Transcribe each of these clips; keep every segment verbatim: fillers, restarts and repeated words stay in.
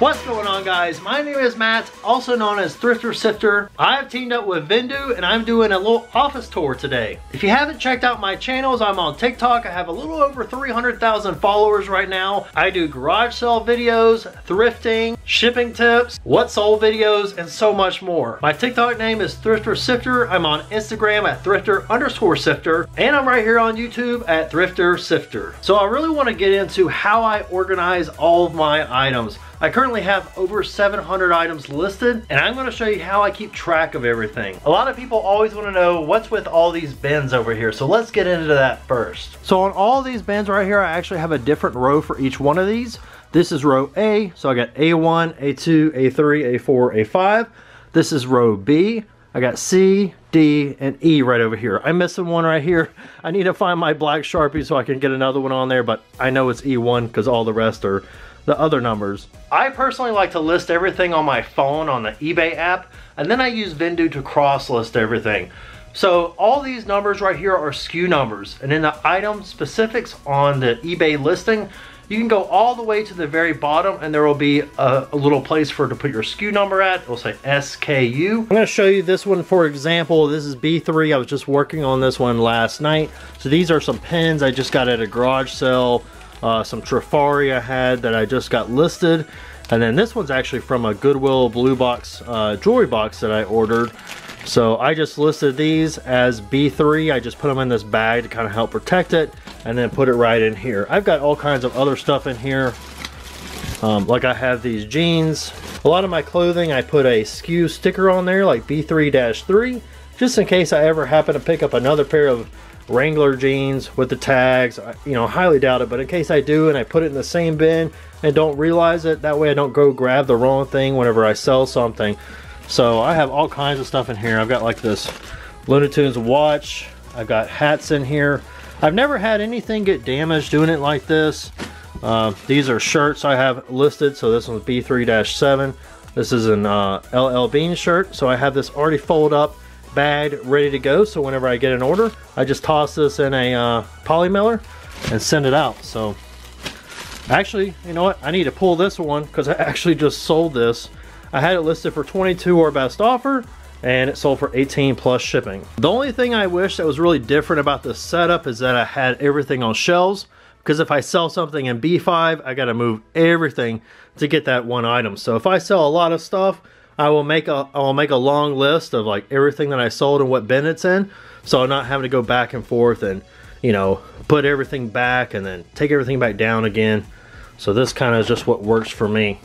What's going on, guys? My name is Matt, also known as Thrifter Sifter. I've teamed up with Vendoo and I'm doing a little office tour today. If you haven't checked out my channels, I'm on TikTok. I have a little over three hundred thousand followers right now. I do garage sale videos, thrifting, shipping tips, what sold videos, and so much more. My TikTok name is Thrifter Sifter. I'm on Instagram at Thrifter underscore Sifter, and I'm right here on YouTube at Thrifter Sifter. So I really want to get into how I organize all of my items. I currently have over seven hundred items listed, and I'm gonna show you how I keep track of everything. A lot of people always wanna know what's with all these bins over here, so let's get into that first. So on all these bins right here, I actually have a different row for each one of these. This is row A, so I got A one, A two, A three, A four, A five. This is row B. I got C, D, and E right over here. I'm missing one right here. I need to find my black Sharpie so I can get another one on there, but I know it's E one because all the rest are the other numbers. I personally like to list everything on my phone on the eBay app, and then I use Vendoo to cross-list everything. So all these numbers right here are S K U numbers, and in the item specifics on the eBay listing, you can go all the way to the very bottom and there will be a, a little place for it to put your S K U number at. It'll say S K U. I'm gonna show you this one for example. This is B three. I was just working on this one last night. So these are some pins I just got at a garage sale. Uh, some Trefari I had that I just got listed. And then this one's actually from a Goodwill blue box uh, jewelry box that I ordered. So I just listed these as B three. I just put them in this bag to kind of help protect it and then put it right in here. I've got all kinds of other stuff in here. Um, like I have these jeans. A lot of my clothing, I put a S K U sticker on there like B three dash three, just in case I ever happen to pick up another pair of Wrangler jeans with the tags. I, you know, highly doubt it, but in case I do and I put it in the same bin and don't realize it, that way I don't go grab the wrong thing whenever I sell something. So I have all kinds of stuff in here. I've got like this Looney Tunes watch. I've got hats in here. I've never had anything get damaged doing it like this. Uh, these are shirts I have listed. So this one's B three dash seven. This is an uh, L L Bean shirt. So I have this already folded up, bagged, ready to go. So whenever I get an order, I just toss this in a uh, poly mailer and send it out. So actually, you know what? I need to pull this one because I actually just sold this. I had it listed for twenty-two dollars or best offer, and it sold for eighteen dollars plus shipping. The only thing I wish that was really different about this setup is that I had everything on shelves, because if I sell something in B five, I gotta move everything to get that one item. So if I sell a lot of stuff, I will make a, I'll make a long list of like everything that I sold and what bin it's in, so I'm not having to go back and forth and, you know, put everything back and then take everything back down again. So this kind of is just what works for me.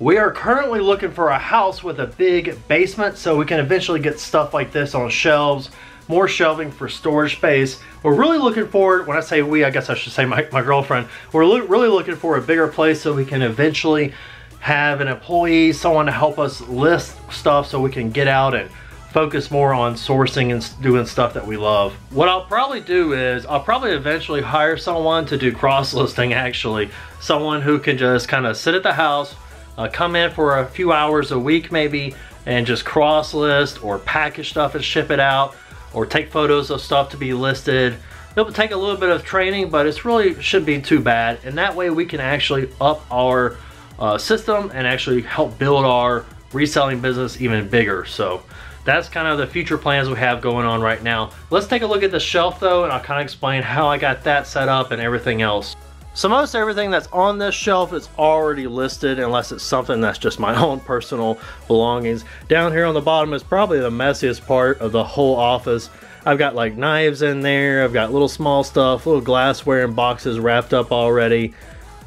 We are currently looking for a house with a big basement so we can eventually get stuff like this on shelves, more shelving for storage space. We're really looking forward, when I say we, I guess I should say my, my girlfriend, we're lo- really looking for a bigger place so we can eventually have an employee, someone to help us list stuff so we can get out and focus more on sourcing and doing stuff that we love. What I'll probably do is I'll probably eventually hire someone to do cross-listing actually. Someone who can just kind of sit at the house, Uh, come in for a few hours a week maybe and just cross list or package stuff and ship it out or take photos of stuff to be listed. It'll take a little bit of training, but it's really shouldn't be too bad, and that way we can actually up our uh, system and actually help build our reselling business even bigger. So that's kind of the future plans we have going on right now. Let's take a look at the shelf though, and I'll kind of explain how I got that set up and everything else. So most everything that's on this shelf is already listed, unless it's something that's just my own personal belongings. Down here on the bottom is probably the messiest part of the whole office. I've got like knives in there, I've got little small stuff, little glassware and boxes wrapped up already.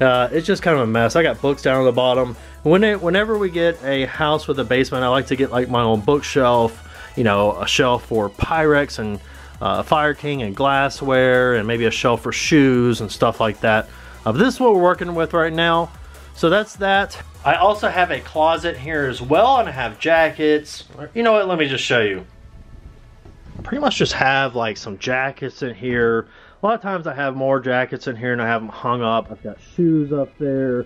Uh, it's just kind of a mess. I got books down on the bottom. When it, whenever we get a house with a basement, I like to get like my own bookshelf, you know, a shelf for Pyrex and Uh, Fire King and glassware, and maybe a shelf for shoes and stuff like that. Uh, this is what we're working with right now. So that's that. I also have a closet here as well, and I have jackets. You know what, let me just show you. Pretty much just have like some jackets in here. A lot of times I have more jackets in here and I have them hung up. I've got shoes up there.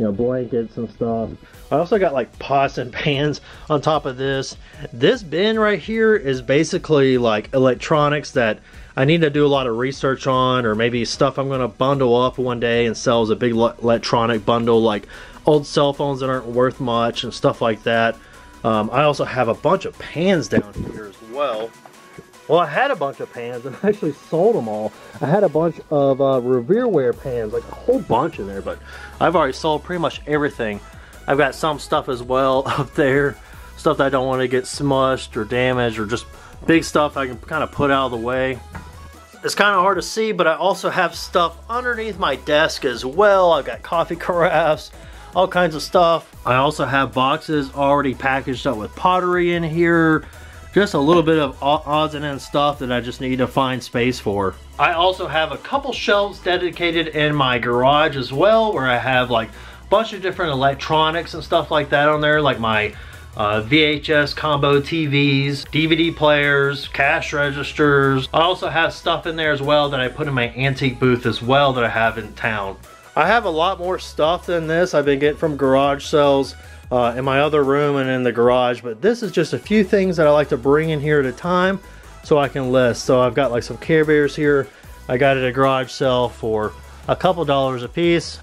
you know, blankets and stuff. I also got like pots and pans on top of this. This bin right here is basically like electronics that I need to do a lot of research on, or maybe stuff I'm going to bundle up one day and sell as a big electronic bundle, like old cell phones that aren't worth much and stuff like that. Um, I also have a bunch of pans down here as well. Well, I had a bunch of pans and I actually sold them all. I had a bunch of uh, Revereware pans, like a whole bunch in there, but I've already sold pretty much everything. I've got some stuff as well up there, stuff that I don't want to get smushed or damaged, or just big stuff I can kind of put out of the way. It's kind of hard to see, but I also have stuff underneath my desk as well. I've got coffee carafes, all kinds of stuff. I also have boxes already packaged up with pottery in here. Just a little bit of odds and ends stuff that I just need to find space for. I also have a couple shelves dedicated in my garage as well, where I have like a bunch of different electronics and stuff like that on there, like my uh, V H S combo T Vs, D V D players, cash registers. I also have stuff in there as well that I put in my antique booth as well that I have in town. I have a lot more stuff than this I've been getting from garage sales uh, in my other room and in the garage, but this is just a few things that I like to bring in here at a time so I can list. So I've got like some Care Bears here I got at a garage sale for a couple dollars a piece.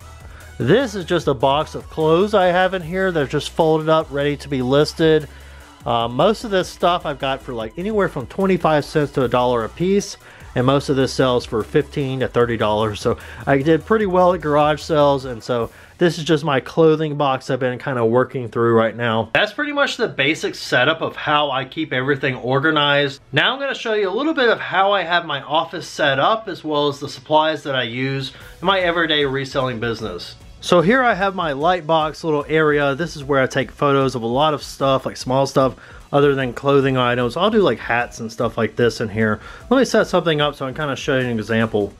This is just a box of clothes I have in here that are just folded up, ready to be listed. Uh, most of this stuff I've got for like anywhere from twenty-five cents to a dollar a piece. And most of this sells for fifteen to thirty dollars. So I did pretty well at garage sales. And so this is just my clothing box I've been kind of working through right now. That's pretty much the basic setup of how I keep everything organized. Now I'm going to show you a little bit of how I have my office set up, as well as the supplies that I use in my everyday reselling business. So here I have my light box little area. This is where I take photos of a lot of stuff, like small stuff other than clothing items. I'll do like hats and stuff like this in here. Let me set something up so I can kind of show you an example.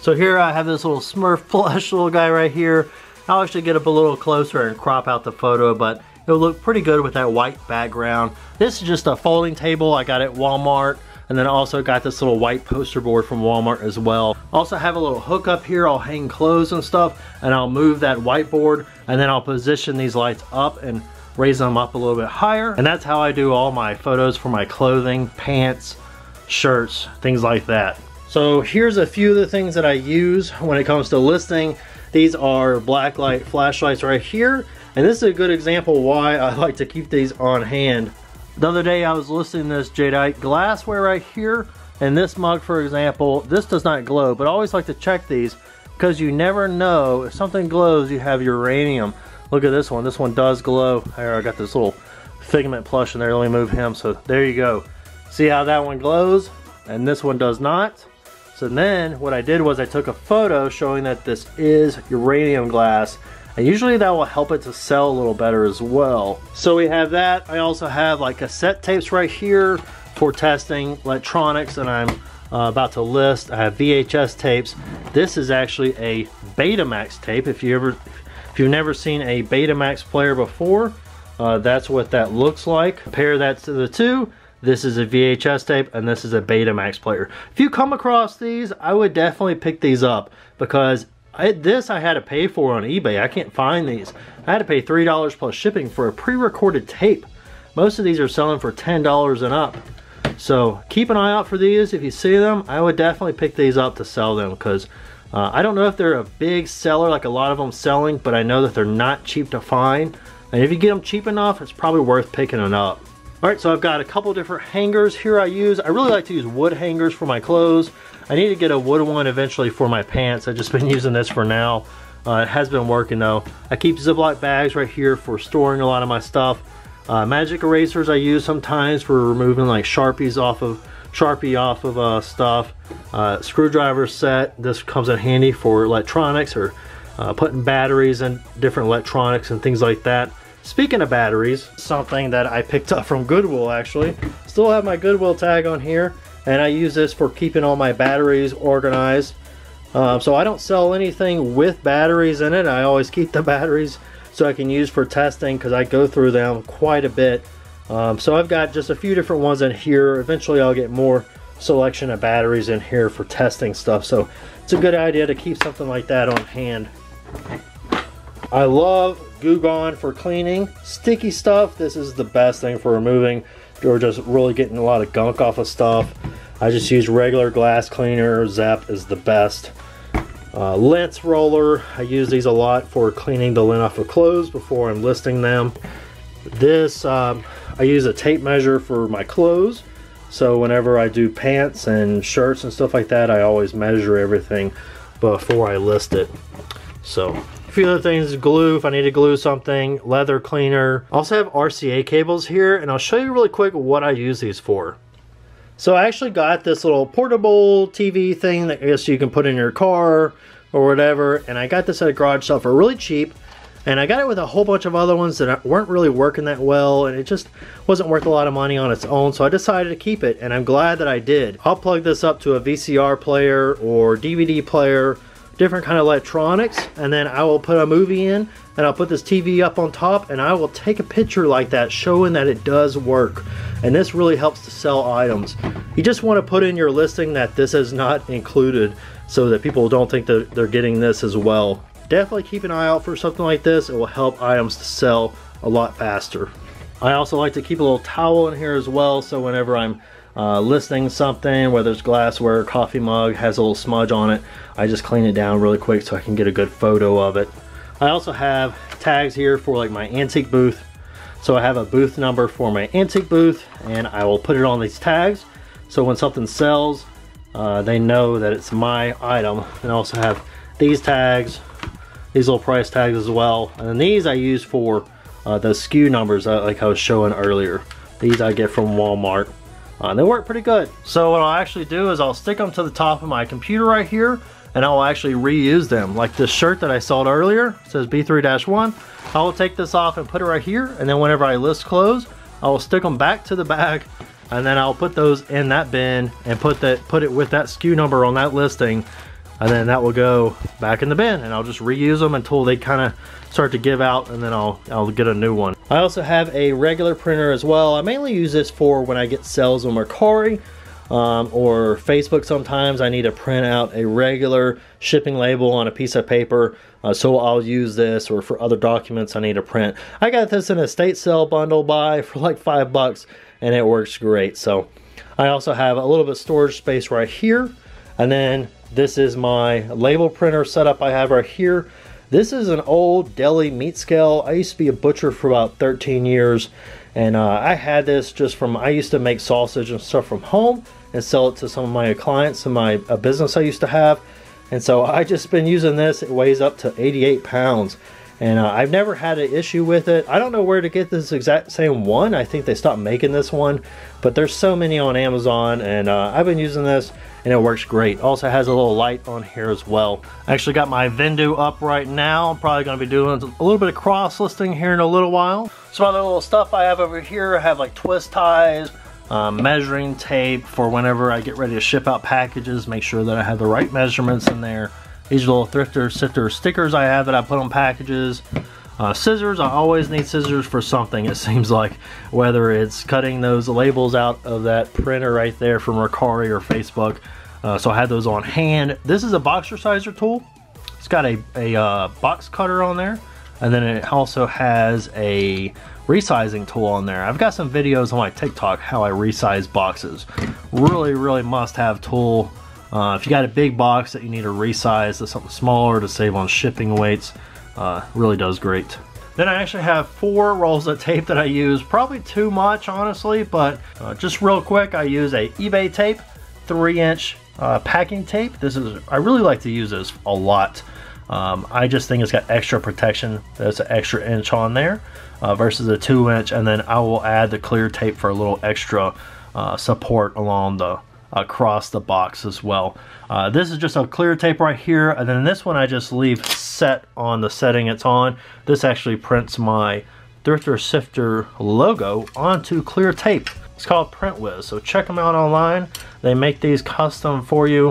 So here I have this little Smurf plush little guy right here. I'll actually get up a little closer and crop out the photo, but it'll look pretty good with that white background. This is just a folding table I got at Walmart. And then I also got this little white poster board from Walmart as well. Also have a little hook up here. I'll hang clothes and stuff, and I'll move that whiteboard, and then I'll position these lights up and raise them up a little bit higher. And that's how I do all my photos for my clothing, pants, shirts, things like that. So here's a few of the things that I use when it comes to listing. These are black light flashlights right here. And this is a good example why I like to keep these on hand. The other day I was listing this jadeite glassware right here, and this mug, for example, this does not glow, but I always like to check these because you never know. If something glows, you have uranium. Look at this one. This one does glow. Here, I got this little figment plush in there. Let me move him. So there you go. See how that one glows and this one does not. So then what I did was I took a photo showing that this is uranium glass. And usually that will help it to sell a little better as well. So we have that. I also have like cassette tapes right here for testing electronics, and I'm uh, about to list. I have V H S tapes. This is actually a Betamax tape. If you ever, if you've never seen a Betamax player before, uh, that's what that looks like. Compare that to the two. This is a V H S tape and this is a Betamax player. If you come across these, I would definitely pick these up, because I, this I had to pay for on eBay. I can't find these. I had to pay three dollars plus shipping for a pre-recorded tape. Most of these are selling for ten dollars and up. So keep an eye out for these. If you see them, I would definitely pick these up to sell them, because uh, I don't know if they're a big seller, like a lot of them selling, but I know that they're not cheap to find. And if you get them cheap enough, it's probably worth picking them up. All right, so I've got a couple different hangers here I use. I really like to use wood hangers for my clothes. I need to get a wood one eventually for my pants. I've just been using this for now. Uh, it has been working though. I keep Ziploc bags right here for storing a lot of my stuff. Uh, magic erasers I use sometimes for removing like Sharpies off of, Sharpie off of uh, stuff. Uh, screwdriver set. This comes in handy for electronics, or uh, putting batteries in different electronics and things like that. Speaking of batteries, something that I picked up from Goodwill actually. Still have my Goodwill tag on here, and I use this for keeping all my batteries organized. Uh, so I don't sell anything with batteries in it. I always keep the batteries so I can use for testing, because I go through them quite a bit. Um, so I've got just a few different ones in here. Eventually I'll get more selection of batteries in here for testing stuff, so it's a good idea to keep something like that on hand. I love Goo Gone for cleaning sticky stuff. This is the best thing for removing or just really getting a lot of gunk off of stuff. I just use regular glass cleaner. Zep is the best. Uh, lint roller, I use these a lot for cleaning the lint off of clothes before I'm listing them. This, um, I use a tape measure for my clothes, so whenever I do pants and shirts and stuff like that, I always measure everything before I list it. So a few other things, glue if I need to glue something, leather cleaner. I also have R C A cables here, and I'll show you really quick what I use these for. So I actually got this little portable T V thing that I guess you can put in your car or whatever, and I got this at a garage sale for really cheap, and I got it with a whole bunch of other ones that weren't really working that well, and it just wasn't worth a lot of money on its own, so I decided to keep it, and I'm glad that I did. I'll plug this up to a V C R player or D V D player, different kind of electronics, and then I will put a movie in, and I'll put this T V up on top, and I will take a picture like that showing that it does work. And this really helps to sell items. You just want to put in your listing that this is not included so that people don't think that they're getting this as well. Definitely keep an eye out for something like this. It will help items to sell a lot faster. I also like to keep a little towel in here as well, so whenever I'm Uh, listing something, whether it's glassware, coffee mug, has a little smudge on it, I just clean it down really quick so I can get a good photo of it. I also have tags here for like my antique booth, so I have a booth number for my antique booth, and I will put it on these tags so when something sells, uh, they know that it's my item. And I also have these tags, these little price tags as well, and then these I use for uh, the S K U numbers uh, like I was showing earlier. These I get from Walmart. Uh, they work pretty good. So what I'll actually do is I'll stick them to the top of my computer right here, and I'll actually reuse them. Like this shirt that I sold earlier, it says B three dash one. I will take this off and put it right here, and then whenever I list clothes, I will stick them back to the bag, and then I'll put those in that bin and put that put it with that S K U number on that listing, and then that will go back in the bin, and I'll just reuse them until they kind of start to give out, and then I'll, I'll get a new one. I also have a regular printer as well. I mainly use this for when I get sales on Mercari um, or Facebook sometimes. I need to print out a regular shipping label on a piece of paper, uh, so I'll use this, or for other documents I need to print. I got this in a state sale bundle buy for like five bucks, and it works great. So I also have a little bit of storage space right here, and then this is my label printer setup I have right here. This is an old deli meat scale. I used to be a butcher for about thirteen years, and uh, I had this just from, I used to make sausage and stuff from home and sell it to some of my clients in my a business I used to have. And so I just been using this. It weighs up to eighty-eight pounds, and uh, I've never had an issue with it. I don't know where to get this exact same one. I think they stopped making this one, but there's so many on Amazon, and uh, I've been using this, and it works great. Also has a little light on here as well. I actually got my Vendoo up right now. I'm probably gonna be doing a little bit of cross listing here in a little while. Some other little stuff I have over here, I have like twist ties, um, measuring tape for whenever I get ready to ship out packages, make sure that I have the right measurements in there. These little Thrifter Sifter stickers I have that I put on packages. Uh, scissors, I always need scissors for something, it seems like, whether it's cutting those labels out of that printer right there from Mercari or Facebook, uh, so I had those on hand. This is a boxer sizer tool. It's got a, a uh, box cutter on there, and then it also has a resizing tool on there. I've got some videos on my TikTok how I resize boxes. Really, really must-have tool. Uh, if you got a big box that you need to resize to something smaller to save on shipping weights, Uh, really does great. Then I actually have four rolls of tape that I use, probably too much honestly, but uh, just real quick, I use a eBay tape, three inch uh, packing tape. This is, I really like to use this a lot. Um, I just think it's got extra protection. That's an extra inch on there uh, versus a two inch, and then I will add the clear tape for a little extra uh, support along the across the box as well. Uh, this is just a clear tape right here, and then this one I just leave set on the setting it's on. This actually prints my Thrifter Sifter logo onto clear tape. It's called Print Whiz, so check them out online. They make these custom for you,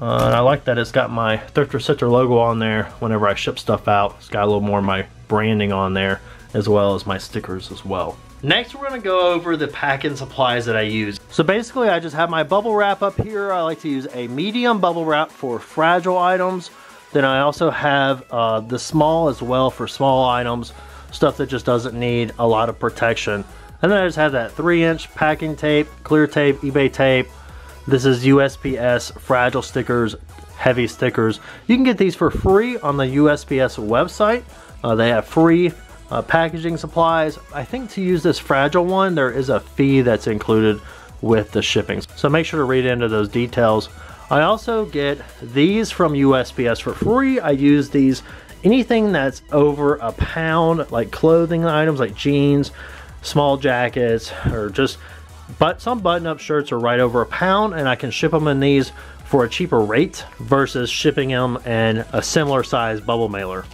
uh, and I like that it's got my Thrifter Sifter logo on there whenever I ship stuff out. It's got a little more of my branding on there as well as my stickers as well. Next, we're gonna go over the packing supplies that I use. So basically I just have my bubble wrap up here. I like to use a medium bubble wrap for fragile items. Then I also have uh, the small as well for small items, stuff that just doesn't need a lot of protection. And then I just have that three inch packing tape, clear tape, eBay tape. This is U S P S fragile stickers, heavy stickers. You can get these for free on the U S P S website. Uh, they have free uh, packaging supplies. I think to use this fragile one, there is a fee that's included with the shipping. So make sure to read into those details. I also get these from U S P S for free. I use these, anything that's over a pound, like clothing items, like jeans, small jackets, or just but some button-up shirts are right over a pound, and I can ship them in these for a cheaper rate versus shipping them in a similar size bubble mailer.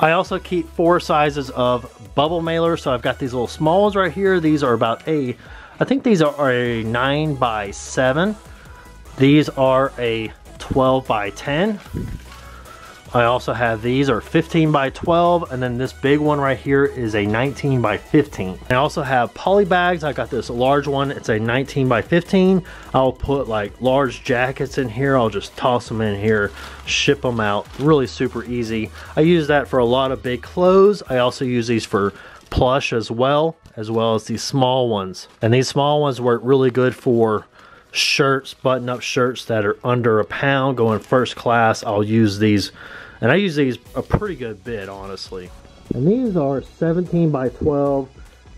I also keep four sizes of bubble mailer. So I've got these little small ones right here. These are about a, I think these are a nine by seven. These are a twelve by ten. I also have these are fifteen by twelve, and then this big one right here is a nineteen by fifteen. I also have poly bags. I got this large one, it's a nineteen by fifteen. I'll put like large jackets in here. I'll just toss them in here, ship them out, really super easy. I use that for a lot of big clothes. I also use these for plush as well, as well as these small ones. And these small ones work really good for shirts, button up shirts that are under a pound going first class. I'll use these, and I use these a pretty good bit, honestly. And these are seventeen by twelve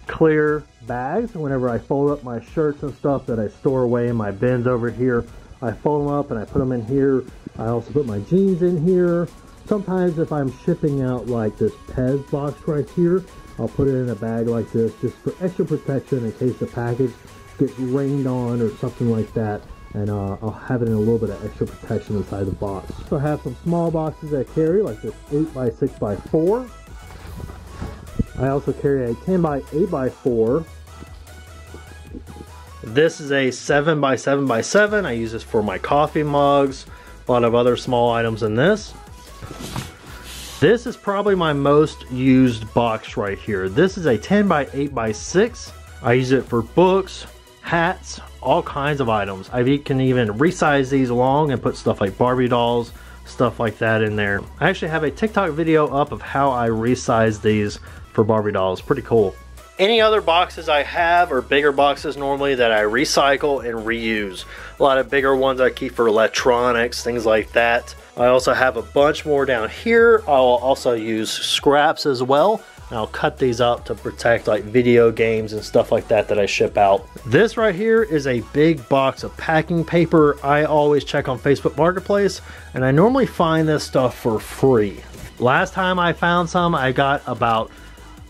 clear bags. Whenever I fold up my shirts and stuff that I store away in my bins over here, I fold them up and I put them in here. I also put my jeans in here. Sometimes if I'm shipping out like this Pez box right here, I'll put it in a bag like this just for extra protection in case the package gets rained on or something like that, and uh, I'll have it in a little bit of extra protection inside the box. So I have some small boxes that I carry, like this eight by six by four. I also carry a ten by eight by four. This is a seven by seven by seven. I use this for my coffee mugs, a lot of other small items in this. This is probably my most used box right here. This is a ten by eight by six. I use it for books, hats, all kinds of items. I can even resize these long and put stuff like Barbie dolls, stuff like that in there. I actually have a TikTok video up of how I resize these for Barbie dolls. Pretty cool. Any other boxes I have are bigger boxes normally that I recycle and reuse. A lot of bigger ones I keep for electronics, things like that. I also have a bunch more down here. I'll also use scraps as well. And I'll cut these up to protect like video games and stuff like that that I ship out. This right here is a big box of packing paper. I always check on Facebook Marketplace, and I normally find this stuff for free. Last time I found some, I got about,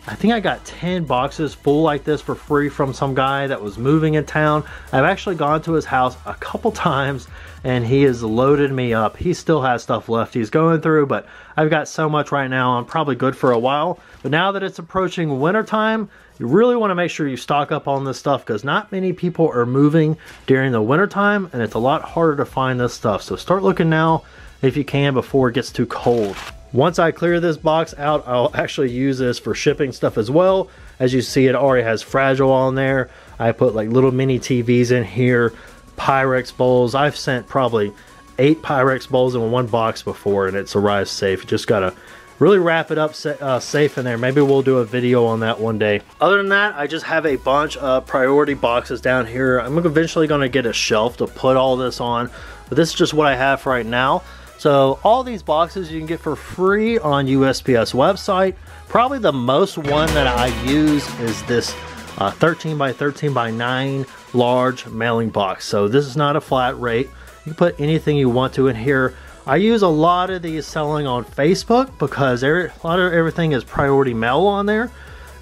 I think I got ten boxes full like this for free from some guy that was moving in town. I've actually gone to his house a couple times and he has loaded me up. He still has stuff left he's going through, but I've got so much right now, I'm probably good for a while. But now that it's approaching winter time, you really want to make sure you stock up on this stuff because not many people are moving during the winter time, and it's a lot harder to find this stuff. So start looking now if you can before it gets too cold. Once I clear this box out, I'll actually use this for shipping stuff as well. As you see, it already has fragile on there. I put like little mini T Vs in here, Pyrex bowls. I've sent probably eight Pyrex bowls in one box before and it's arrived safe. You just gotta really wrap it up uh, safe in there. Maybe we'll do a video on that one day. Other than that, I just have a bunch of priority boxes down here. I'm eventually gonna get a shelf to put all this on, but this is just what I have for right now. So all these boxes you can get for free on U S P S website. Probably the most one that I use is this uh, thirteen by thirteen by nine large mailing box. So this is not a flat rate. You can put anything you want to in here. I use a lot of these selling on Facebook because every, a lot of everything is priority mail on there.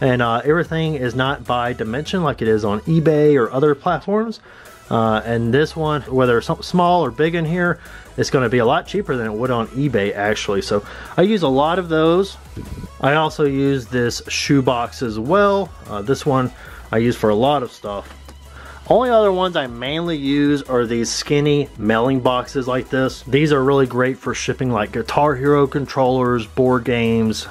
And uh, everything is not by dimension like it is on eBay or other platforms. Uh, and this one, whether it's something small or big in here, it's going to be a lot cheaper than it would on eBay actually. So I use a lot of those. I also use this shoe box as well. Uh, this one I use for a lot of stuff. Only other ones I mainly use are these skinny mailing boxes like this. These are really great for shipping like Guitar Hero controllers, board games,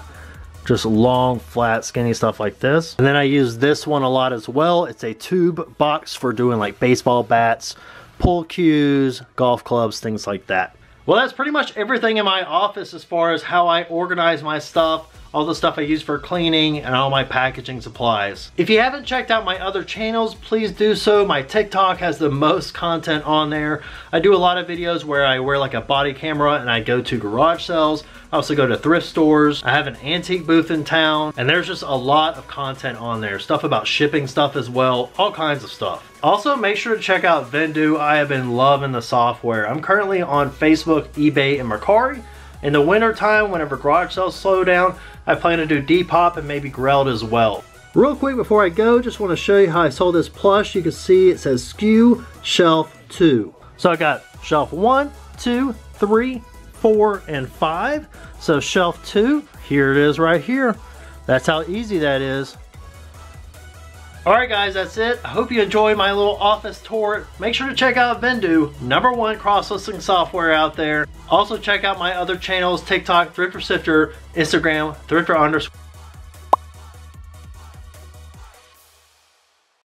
just long, flat, skinny stuff like this. And then I use this one a lot as well. It's a tube box for doing like baseball bats, pull cues, golf clubs, things like that. Well, that's pretty much everything in my office as far as how I organize my stuff, all the stuff I use for cleaning, and all my packaging supplies. If you haven't checked out my other channels, please do so. My TikTok has the most content on there. I do a lot of videos where I wear like a body camera and I go to garage sales. I also go to thrift stores. I have an antique booth in town, and there's just a lot of content on there. Stuff about shipping stuff as well, all kinds of stuff. Also, make sure to check out Vendoo. I have been loving the software. I'm currently on Facebook, eBay, and Mercari. In the winter time, whenever garage sales slow down, I plan to do Depop and maybe Growled as well. Real quick before I go, just want to show you how I sold this plush. You can see it says S K U Shelf two. So I got Shelf one, two, three, four, and five. So Shelf two, here it is right here. That's how easy that is. Alright guys, that's it. I hope you enjoyed my little office tour. Make sure to check out Vendoo, number one cross-listing software out there. Also check out my other channels, TikTok, Thrifter Sifter, Instagram, Thrifter underscore.